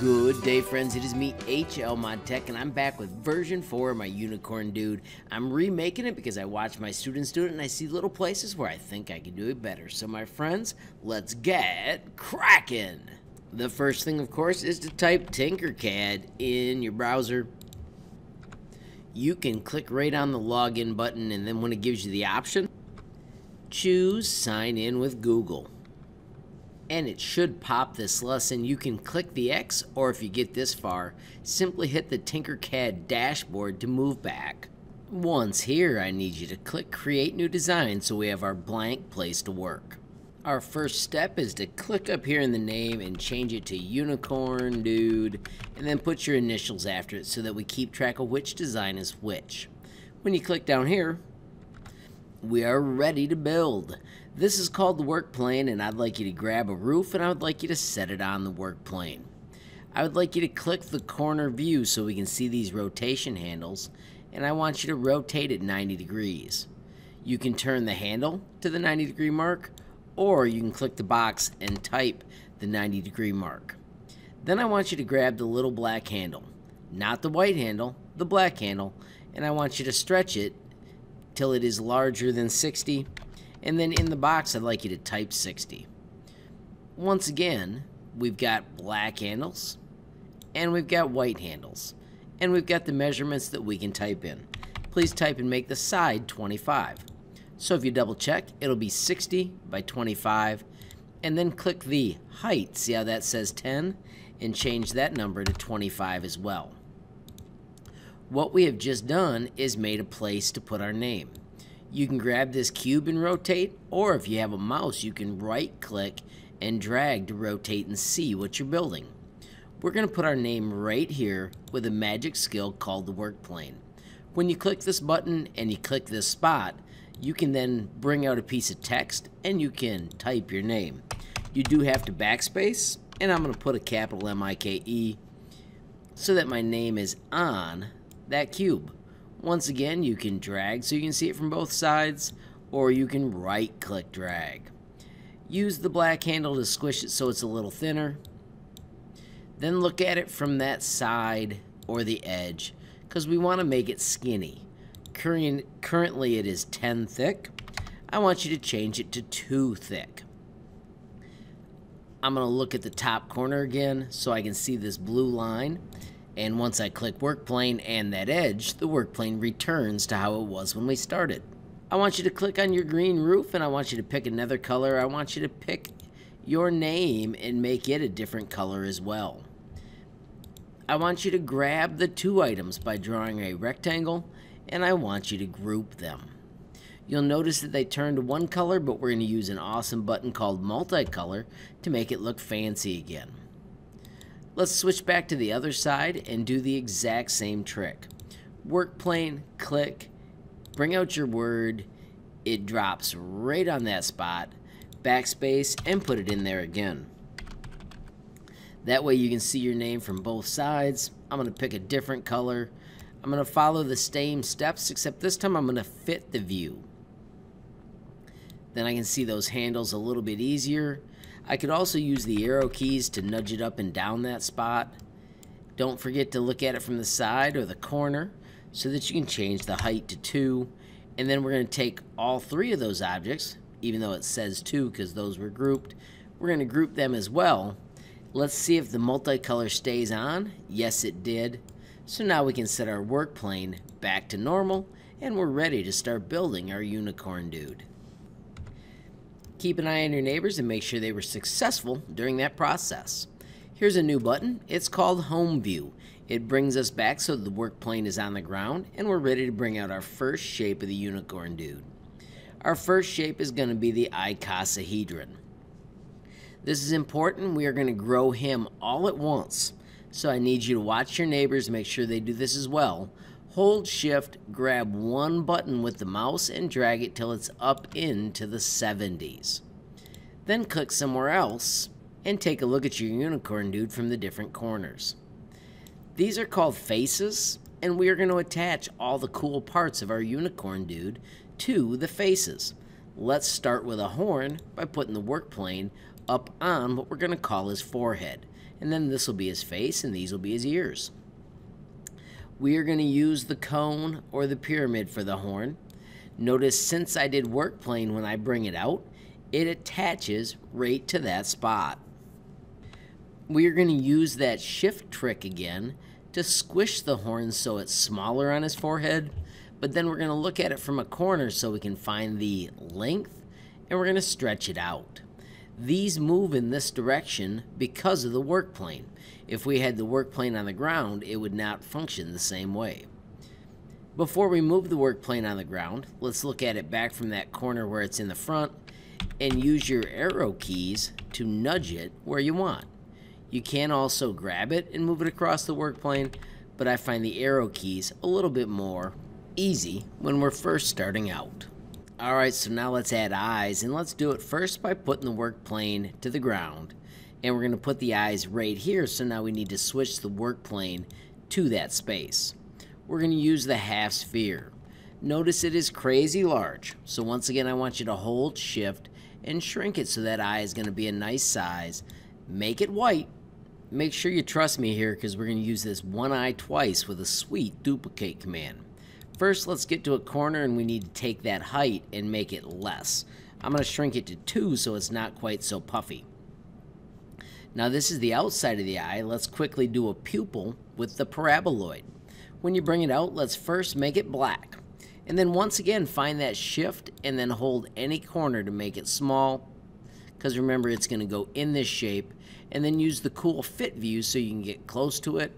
Good day, friends. It is me, HLModTech, and I'm back with version 4 of my unicorn dude. I'm remaking it because I watch my students do it and I see little places where I think I can do it better. So my friends, let's get cracking. The first thing, of course, is to type Tinkercad in your browser. You can click right on the login button, and then when it gives you the option, choose sign in with Google. And it should pop this lesson. You can click the X, or if you get this far, simply hit the Tinkercad dashboard to move back. Once here, I need you to click Create New Design so we have our blank place to work. Our first step is to click up here in the name and change it to Unicorn Dude, and then put your initials after it so that we keep track of which design is which. When you click down here, we are ready to build. This is called the work plane, and I'd like you to grab a roof, and I would like you to set it on the work plane. I would like you to click the corner view so we can see these rotation handles, and I want you to rotate it 90 degrees. You can turn the handle to the 90 degree mark, or you can click the box and type the 90 degree mark. Then I want you to grab the little black handle, not the white handle, the black handle, and I want you to stretch it till it is larger than 60, and then in the box I'd like you to type 60. Once again, we've got black handles, and we've got white handles, and we've got the measurements that we can type in. Please type and make the side 25. So if you double check, it'll be 60 by 25, and then click the height, see how that says 10, and change that number to 25 as well. What we have just done is made a place to put our name. You can grab this cube and rotate, or if you have a mouse, you can right-click and drag to rotate and see what you're building. We're going to put our name right here with a magic skill called the work plane. When you click this button and you click this spot, you can then bring out a piece of text and you can type your name. You do have to backspace, and I'm going to put a capital M-I-K-E so that my name is on that cube. Once again, you can drag so you can see it from both sides, or you can right-click drag. Use the black handle to squish it so it's a little thinner. Then look at it from that side or the edge, because we want to make it skinny. Currently it is 10 thick. I want you to change it to 2 thick. I'm going to look at the top corner again so I can see this blue line. And once I click work plane and that edge, the work plane returns to how it was when we started. I want you to click on your green roof, and I want you to pick another color. I want you to pick your name and make it a different color as well. I want you to grab the two items by drawing a rectangle, and I want you to group them. You'll notice that they turn to one color, but we're going to use an awesome button called multicolor to make it look fancy again. Let's switch back to the other side and do the exact same trick. Work plane, click, bring out your word, it drops right on that spot, backspace, and put it in there again. That way you can see your name from both sides. I'm going to pick a different color. I'm going to follow the same steps, except this time I'm going to fit the view. Then I can see those handles a little bit easier. I could also use the arrow keys to nudge it up and down that spot. Don't forget to look at it from the side or the corner so that you can change the height to 2. And then we're going to take all three of those objects, even though it says 2 because those were grouped. We're going to group them as well. Let's see if the multicolor stays on. Yes, it did. So now we can set our work plane back to normal, and we're ready to start building our unicorn dude. Keep an eye on your neighbors and make sure they were successful during that process. Here's a new button. It's called Home View. It brings us back so the work plane is on the ground, and we're ready to bring out our first shape of the unicorn dude. Our first shape is going to be the icosahedron. This is important. We are going to grow him all at once. So I need you to watch your neighbors, make sure they do this as well. Hold shift, grab one button with the mouse, and drag it till it's up into the 70s. Then click somewhere else and take a look at your unicorn dude from the different corners. These are called faces, and we are going to attach all the cool parts of our unicorn dude to the faces. Let's start with a horn by putting the work plane up on what we're going to call his forehead. And then this will be his face and these will be his ears. We are going to use the cone or the pyramid for the horn. Notice since I did work plane, when I bring it out, it attaches right to that spot. We are going to use that shift trick again to squish the horn so it's smaller on his forehead, but then we're going to look at it from a corner so we can find the length, and we're going to stretch it out. These move in this direction because of the work plane. If we had the work plane on the ground, it would not function the same way. Before we move the work plane on the ground, let's look at it back from that corner where it's in the front and use your arrow keys to nudge it where you want. You can also grab it and move it across the work plane, but I find the arrow keys a little bit more easy when we're first starting out. Alright, so now let's add eyes, and let's do it first by putting the work plane to the ground. And we're going to put the eyes right here, so now we need to switch the work plane to that space. We're going to use the half sphere. Notice it is crazy large, so once again I want you to hold shift and shrink it so that eye is going to be a nice size. Make it white. Make sure you trust me here because we're going to use this one eye twice with a sweet duplicate command. First, let's get to a corner and we need to take that height and make it less. I'm going to shrink it to 2 so it's not quite so puffy. Now this is the outside of the eye. Let's quickly do a pupil with the paraboloid. When you bring it out, let's first make it black. And then once again, find that shift and then hold any corner to make it small. Because remember, it's going to go in this shape. And then use the cool fit view so you can get close to it.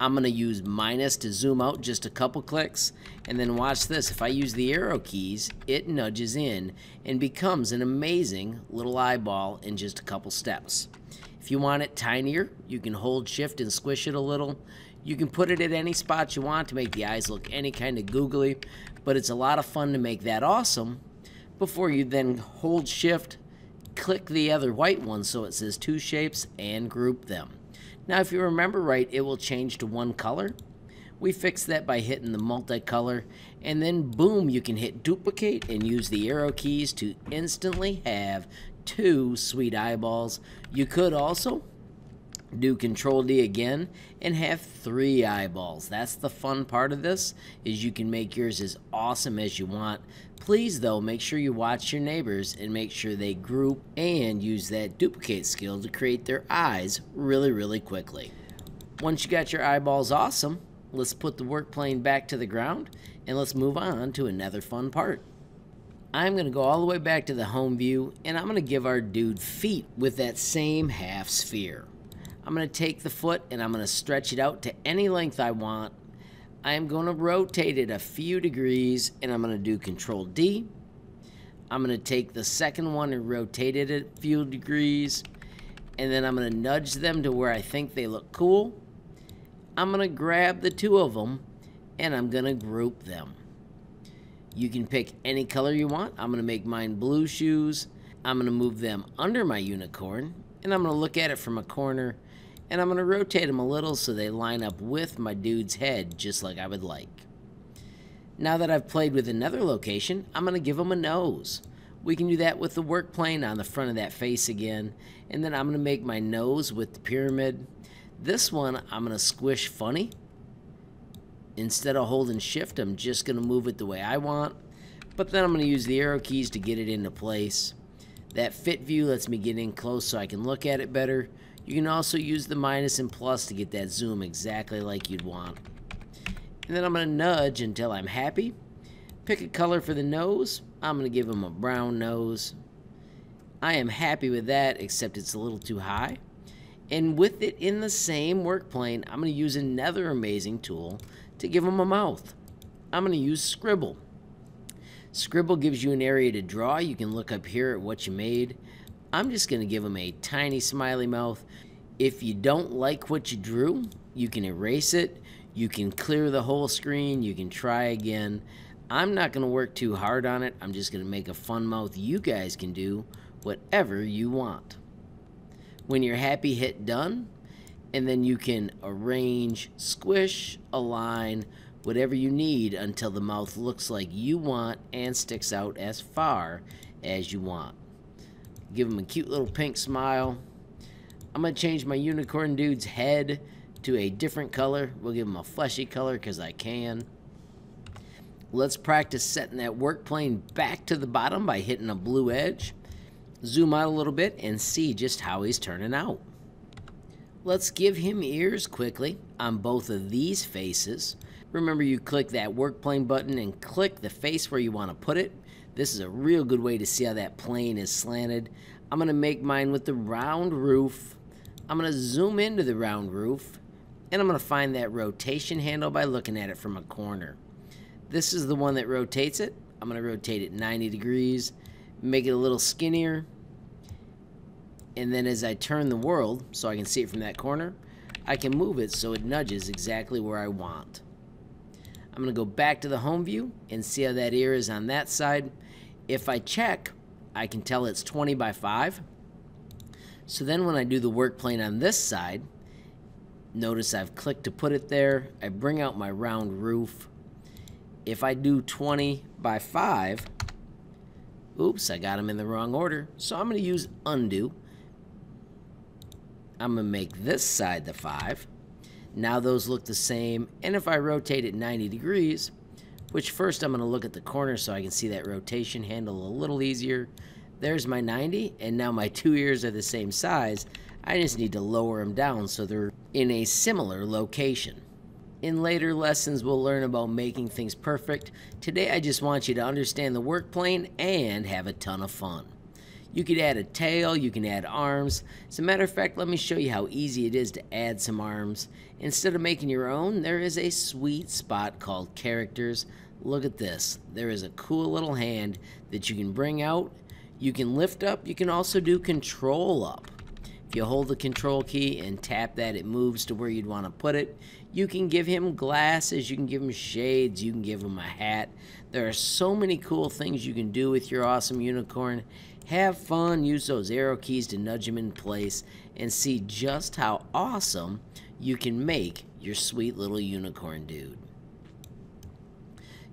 I'm going to use minus to zoom out just a couple clicks, and then watch this. If I use the arrow keys, it nudges in and becomes an amazing little eyeball in just a couple steps. If you want it tinier, you can hold shift and squish it a little. You can put it at any spot you want to make the eyes look any kind of googly, but it's a lot of fun to make that awesome before you then hold shift, click the other white one so it says two shapes, and group them. Now if you remember right, it will change to one color. We fixed that by hitting the multicolor, and then boom, you can hit duplicate and use the arrow keys to instantly have 2 sweet eyeballs. You could also do Control D again and have 3 eyeballs. That's the fun part of this, is you can make yours as awesome as you want. Please though, make sure you watch your neighbors and make sure they group and use that duplicate skill to create their eyes really quickly. Once you got your eyeballs awesome, let's put the work plane back to the ground and let's move on to another fun part. I'm going to go all the way back to the home view and I'm going to give our dude feet with that same half sphere. I'm going to take the foot and I'm going to stretch it out to any length I want. I'm going to rotate it a few degrees and I'm going to do Control D. I'm going to take the second one and rotate it a few degrees, and then I'm going to nudge them to where I think they look cool. I'm going to grab the 2 of them and I'm going to group them. You can pick any color you want. I'm going to make mine blue shoes. I'm going to move them under my unicorn and I'm going to look at it from a corner. And I'm going to rotate them a little so they line up with my dude's head just like I would like. Now that I've played with another location, I'm going to give him a nose. We can do that with the work plane on the front of that face again. And then I'm going to make my nose with the pyramid. This one I'm going to squish funny. Instead of holding shift, I'm just going to move it the way I want. But then I'm going to use the arrow keys to get it into place. That fit view lets me get in close so I can look at it better. You can also use the minus and plus to get that zoom exactly like you'd want. And then I'm going to nudge until I'm happy. Pick a color for the nose. I'm going to give him a brown nose. I am happy with that, except it's a little too high. And with it in the same work plane, I'm going to use another amazing tool to give him a mouth. I'm going to use Scribble. Scribble gives you an area to draw. You can look up here at what you made. I'm just going to give him a tiny smiley mouth. If you don't like what you drew, you can erase it. You can clear the whole screen. You can try again. I'm not going to work too hard on it. I'm just going to make a fun mouth. You guys can do whatever you want. When you're happy, hit done. And then you can arrange, squish, align, whatever you need until the mouth looks like you want and sticks out as far as you want. Give him a cute little pink smile. I'm going to change my unicorn dude's head to a different color. We'll give him a fleshy color because I can. Let's practice setting that work plane back to the bottom by hitting a blue edge. Zoom out a little bit and see just how he's turning out. Let's give him ears quickly on both of these faces. Remember, you click that work plane button and click the face where you want to put it. This is a real good way to see how that plane is slanted. I'm going to make mine with the round roof. I'm going to zoom into the round roof, and I'm going to find that rotation handle by looking at it from a corner. This is the one that rotates it. I'm going to rotate it 90 degrees, make it a little skinnier, and then as I turn the world so I can see it from that corner, I can move it so it nudges exactly where I want. I'm going to go back to the home view and see how that ear is on that side. If I check, I can tell it's 20 by 5. So then when I do the work plane on this side, notice I've clicked to put it there. I bring out my round roof. If I do 20 by 5, oops, I got them in the wrong order. So I'm going to use undo. I'm going to make this side the 5. Now those look the same. And if I rotate it 90 degrees, which first I'm going to look at the corner so I can see that rotation handle a little easier. There's my 90, and now my two ears are the same size. I just need to lower them down so they're in a similar location. In later lessons, we'll learn about making things perfect. Today, I just want you to understand the work plane and have a ton of fun. You could add a tail, you can add arms. As a matter of fact, let me show you how easy it is to add some arms. Instead of making your own, there is a sweet spot called characters. Look at this. There is a cool little hand that you can bring out. You can lift up. You can also do control up. If you hold the control key and tap that, it moves to where you'd want to put it. You can give him glasses, you can give him shades, you can give him a hat. There are so many cool things you can do with your awesome unicorn. Have fun, use those arrow keys to nudge him in place, and see just how awesome you can make your sweet little unicorn dude.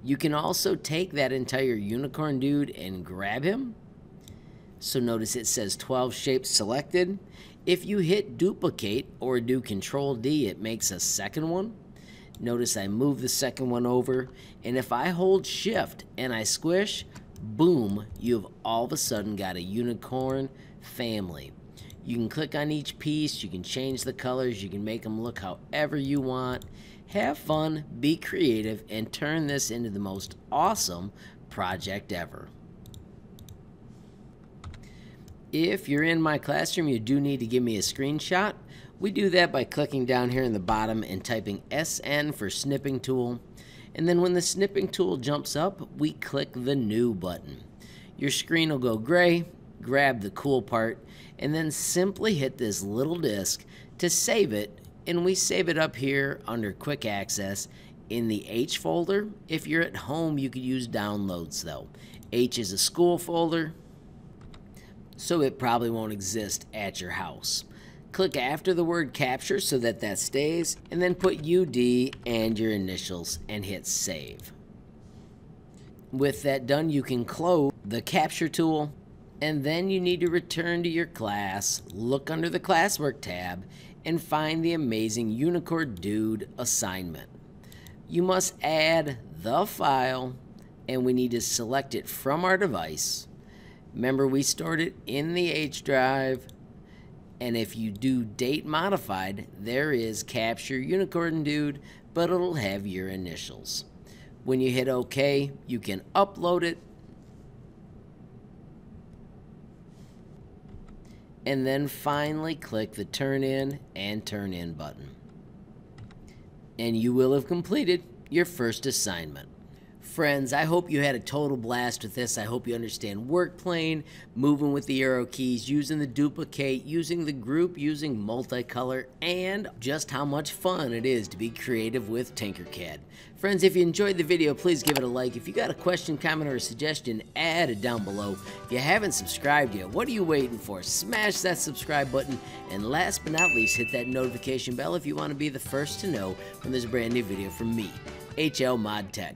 You can also take that entire unicorn dude and grab him. So notice it says 12 shapes selected. If you hit duplicate or do control D, it makes a second one. Notice I move the second one over, and if I hold shift and I squish, boom, you've all of a sudden got a unicorn family. You can click on each piece, you can change the colors, you can make them look however you want. Have fun, be creative, and turn this into the most awesome project ever. If you're in my classroom, you do need to give me a screenshot. We do that by clicking down here in the bottom and typing SN for snipping tool. And then when the snipping tool jumps up, we click the new button. Your screen will go gray, grab the cool part, and then simply hit this little disc to save it. And we save it up here under quick access in the H folder. If you're at home, you could use downloads though. H is a school folder, so it probably won't exist at your house. Click after the word capture so that that stays, and then put UD and your initials and hit save. With that done, you can close the capture tool, and then you need to return to your class, look under the classwork tab, and find the amazing unicorn dude assignment. You must add the file, and we need to select it from our device. Remember, we stored it in the H drive, and if you do date modified, there is capture unicorn dude, but it'll have your initials. When you hit OK, you can upload it, and then finally click the turn in and turn in button. And you will have completed your first assignment. Friends, I hope you had a total blast with this. I hope you understand work plane, moving with the arrow keys, using the duplicate, using the group, using multicolor, and just how much fun it is to be creative with Tinkercad. Friends, if you enjoyed the video, please give it a like. If you got a question, comment, or a suggestion, add it down below. If you haven't subscribed yet, what are you waiting for? Smash that subscribe button, and last but not least, hit that notification bell if you want to be the first to know when there's a brand new video from me, HLModTech.